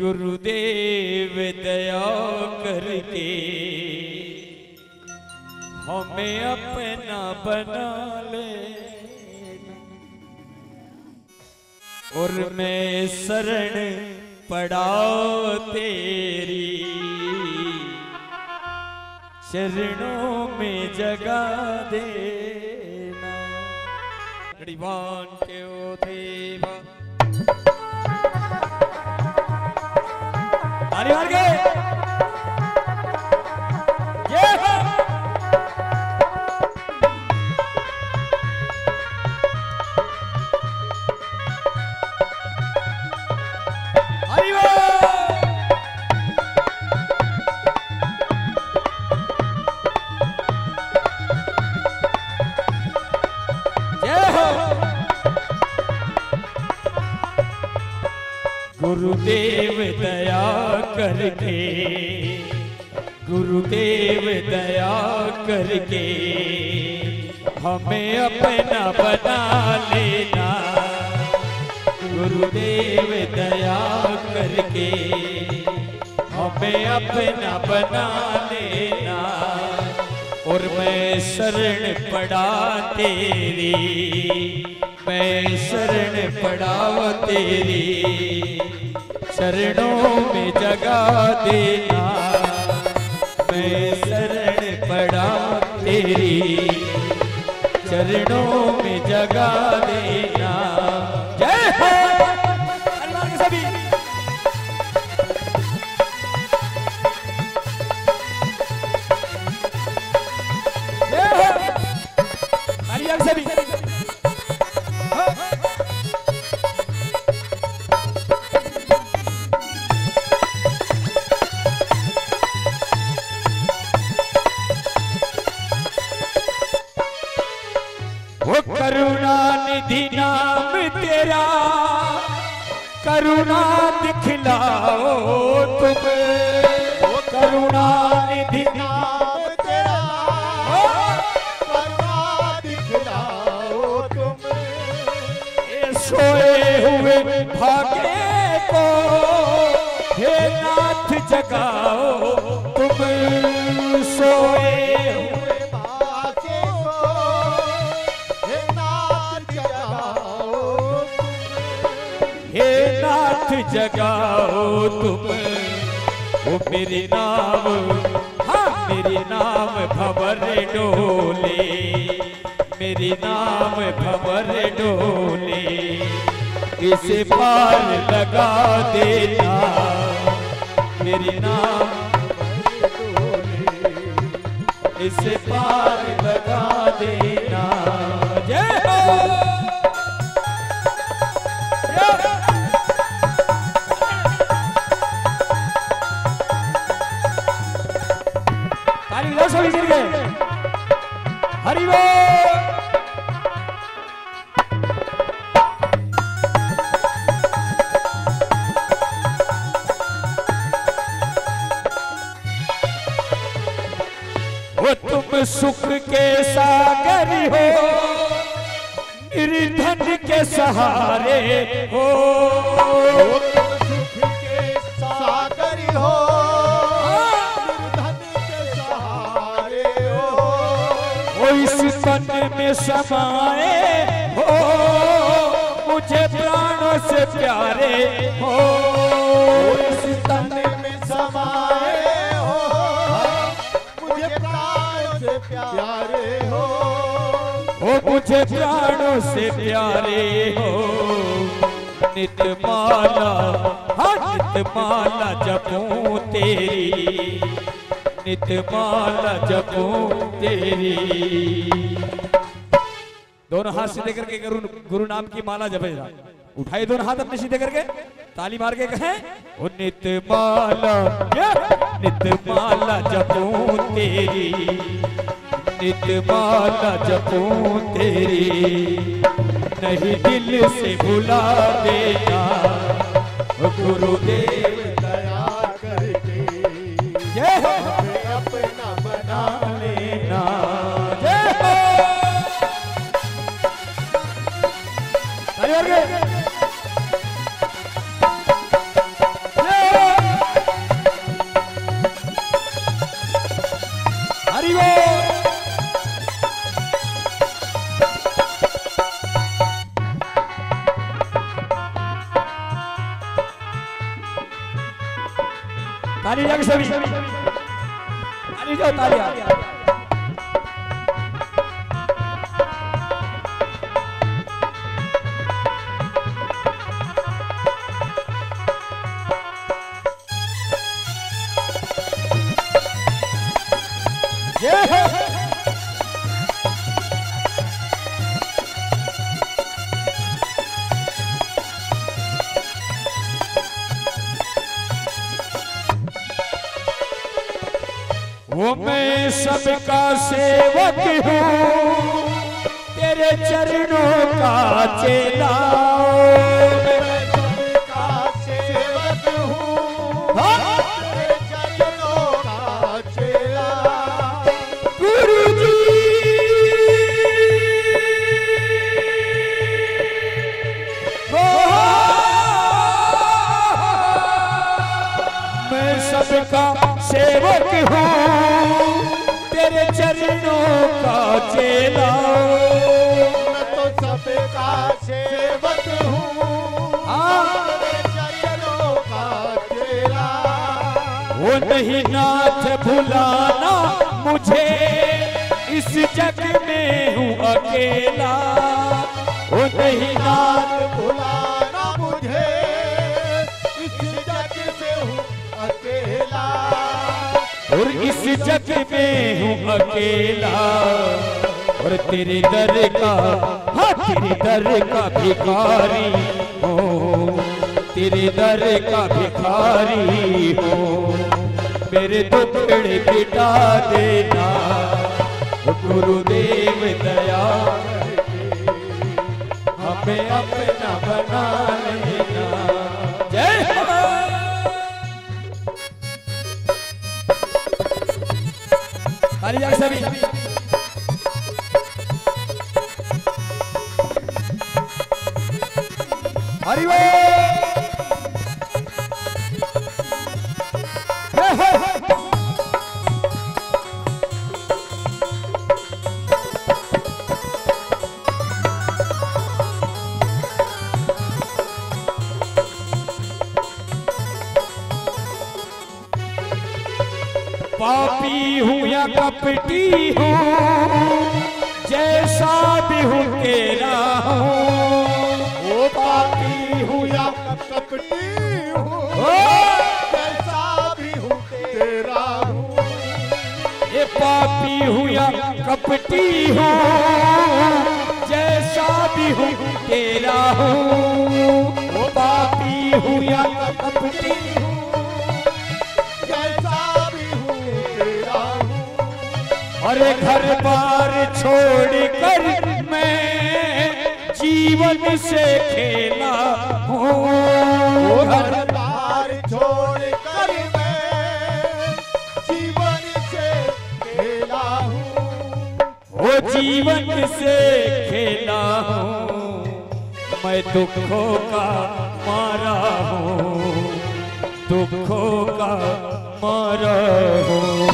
गुरुदेव दया करके हमें अपना बना लेना और मैं शरण पड़ा तेरी चरणों में जगा देना। गरीबान के ओ देवा गुरुदेव दया करके, गुरुदेव दया करके हमें अपना बना लेना। गुरुदेव दया करके हमें अपना बना लेना और मैं शरण पड़ा तेरी, मैं शरण पड़ाव तेरी शरणों में जगा देना। मैं शरण पड़ा तेरी चरणों में जगा देना। जय हो सभी। जय हो सभी। करुणा निधि नाम तेरा करुणा दिखलाओ तुम। ओ करुणा निधि नाम तेरा करुणा दिखलाओ तुम। ये सोए हुए भागे को हे नाथ जगाओ तुम। सोए जगाओ तुम। वो मेरे नाम भंवर डोले, मेरे नाम भंवर डोले इसे पार लगा देना। मेरे नाम डोले इसे पार लगा देना। जय हो। हरि बोल। वो तुम सुख के सागर हो, निर्धन के सहारे हो। तन में समाए हो मुझे प्राणों से प्यारे हो। इस तन में समाए हो मुझे प्राणों से प्यारे हो। हो मुझे प्राणों से प्यारे हो। नितमाला हर नितमाला जपूं तेरी, नितमाला जपूं तेरी। दोनों हाथ सीधे करके गुरु नाम की माला जपेगा। उठाए दोनों हाथ अपने सीधे करके ताली मार के कहें ओ नितमाला जपूं तेरी, नितमाला जपूं तेरी नहीं दिल से भुला देना। गुरुदेव दया करके जय हो अपना बना लेना। Yeah! ताली जाके सभी ताली जाओ तालियां। वो मैं सबका सेवक हूँ, तेरे चरणों का चेला। मैं सबका सेवक हूँ, तेरे चरणों का चेला। गुरुजी मैं सबका सेवक हूँ, तेरे चरणों का चेला। मैं तो सबका सेवक हूँ, तेरे चरणों का चेला। वो नहीं नाथ भुलाना मुझे, इस जग में हूँ अकेला। वो नहीं नाथ भुलाना मुझे, इस जग में हूँ अकेला। और इस जग में हूँ अकेला। और तेरे दर का, हाँ तेरे दर का भिखारी हो, तेरे दर का भिखारी हो। मेरे दुखड़े मिटा देना गुरुदेव, दया हमें अपना बना लेना। सभी हरि वो पापी हूँ या कपटी हूँ, जैसा भी हूँ तेरा हूँ। वो पापी हूँ या कपटी हूँ, जैसा भी हूँ तेरा हूँ। ये पापी हूँ या कपटी हूँ, जैसा भी हूँ तेरा हूँ। वो पापी हूँ या कपटी हूँ, अरे घर बार छोड़कर मैं जीवन से खेला हूँ। घर बार छोड़कर मैं जीवन से खेला हूँ। वो जीवन से खेला हूँ, मैं दुखों का मारा हूँ, दुखों का मारा हूँ।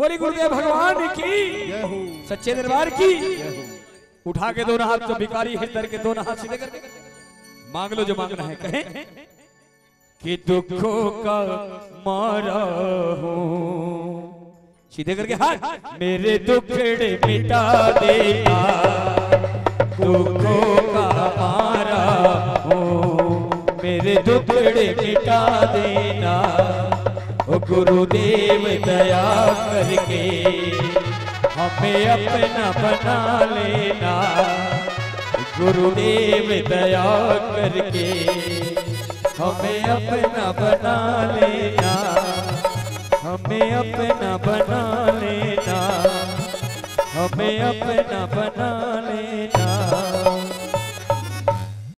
बोली गुरुदेव भगवान की, सच्चे दरबार की। उठा के दोनों हाथ, तो भिखारी हिल दर के दोनों हाथ सीधे करके मांग लो जो मांगना है। कहें कि दुखों का मारा हूं, सीधे करके हाथ। मेरे दुखड़े मिटा देना दुखों का मारा हूं, मेरे दुखड़े मिटा देना गुरुदेव, दया करके हमें अपना बना लेना। गुरुदेव, दया करके हमें अपना बना लेना, हमें अपना बना लेना, हमें अपना बना लेना।